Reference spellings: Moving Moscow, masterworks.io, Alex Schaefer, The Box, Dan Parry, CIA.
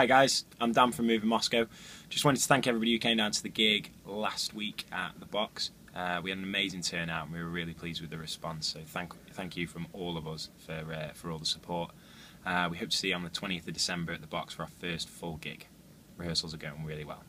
Hi guys, I'm Dan from Moving Moscow. Just wanted to thank everybody who came down to the gig last week at The Box. We had an amazing turnout and we were really pleased with the response, so thank you from all of us for all the support. We hope to see you on the 20th of December at The Box for our first full gig. Rehearsals are going really well.